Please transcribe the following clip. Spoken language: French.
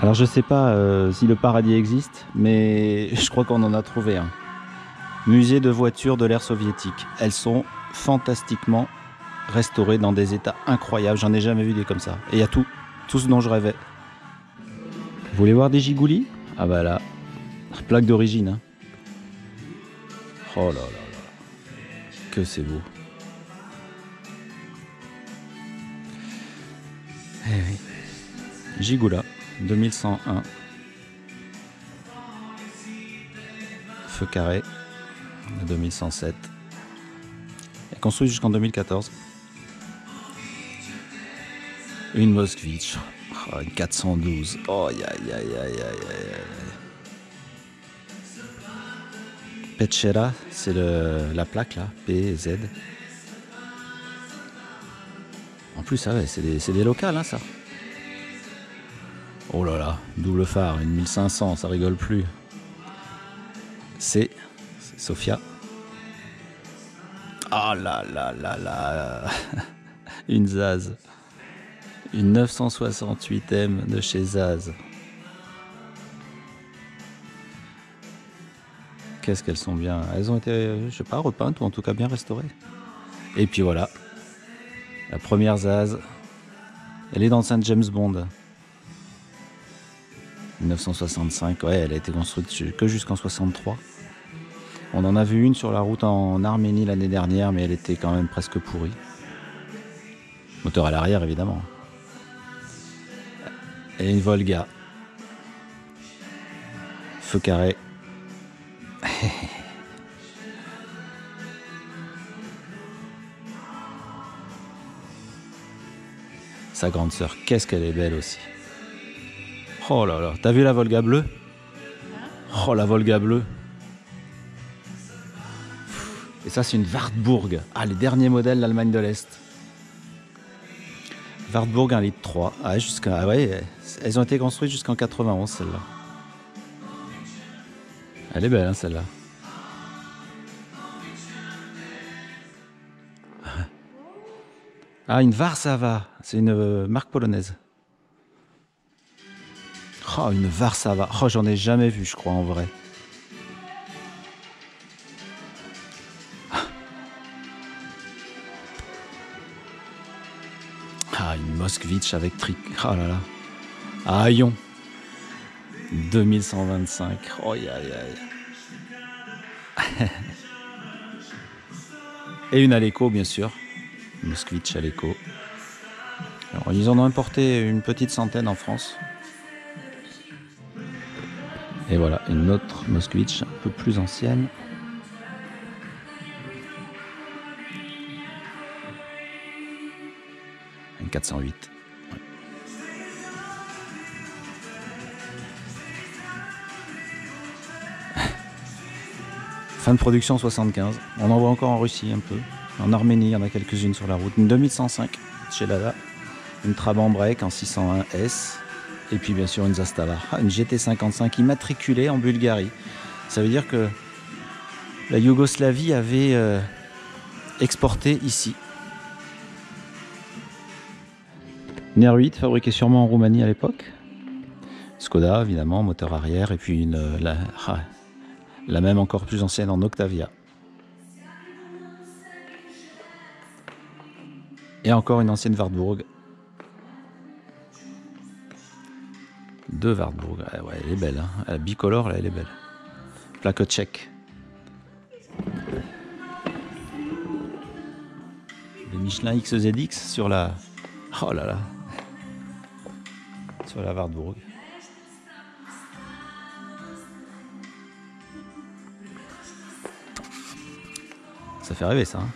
Alors je sais pas si le paradis existe, mais je crois qu'on en a trouvé un. Musée de voitures de l'ère soviétique. Elles sont fantastiquement restaurées dans des états incroyables. J'en ai jamais vu des comme ça. Et il y a tout ce dont je rêvais. Vous voulez voir des Zhiguli? Ah bah là, plaque d'origine. Hein. Oh là là là, que c'est beau. Eh oui. Zhigula, 2101. Feu carré, 2107. Elle construit jusqu'en 2014. Une Moskvitch, oh, une 412. Oh, aïe aïe aïe aïe aïe. Pechera, c'est la plaque là, PZ. En plus, ah ouais, c'est des locales, hein, ça. Oh là là, double phare, une 1500, ça rigole plus. C'est Sofia. Ah là là là là. Une Zaz. Une 968M de chez Zaz. Qu'est-ce qu'elles sont bien. Elles ont été, je sais pas, repeintes ou en tout cas bien restaurées. Et puis voilà. La première Zaz. Elle est dans Saint James Bond. 1965, ouais, elle a été construite que jusqu'en 63. On en a vu une sur la route en Arménie l'année dernière, mais elle était quand même presque pourrie. Moteur à l'arrière, évidemment. Et une Volga. Feu carré. Sa grande sœur, qu'est-ce qu'elle est belle aussi. Oh là là, t'as vu la Volga bleue? Oh la Volga bleue. Et ça c'est une Wartburg. Ah, les derniers modèles d'Allemagne de l'Est. Wartburg 1,3 litre. Ah, ah ouais, elles ont été construites jusqu'en 91 celle-là. Elle est belle hein, celle-là. Ah, une Warszawa, c'est une marque polonaise. Oh, une Warszawa. Oh, j'en ai jamais vu, je crois, en vrai. Ah, une Moskvitch avec tric. Oh là là. Ah, Ayon. 2125. Oh, aïe, aïe, aïe. Et une Aleco, bien sûr. Moskvitch Aleco. Alors, ils en ont importé une petite centaine en France. Et voilà, une autre Moskvitch, un peu plus ancienne. Une 408. Ouais. Fin de production 75. On en voit encore en Russie un peu. En Arménie, il y en a quelques-unes sur la route. Une 2105 chez Lada. Une Trabant break en 601S. Et puis bien sûr une Zastava, une GT55 immatriculée en Bulgarie. Ça veut dire que la Yougoslavie avait exporté ici. Une R8 fabriquée sûrement en Roumanie à l'époque. Skoda évidemment, moteur arrière, et puis la même encore plus ancienne en Octavia. Et encore une ancienne Wartburg. De Wartburg, ouais, elle est belle, hein. Elle bicolore, là, elle est belle. Plaque tchèque. Le Michelin XZX sur la... Oh là là. Sur la Wartburg. Ça fait rêver ça, hein.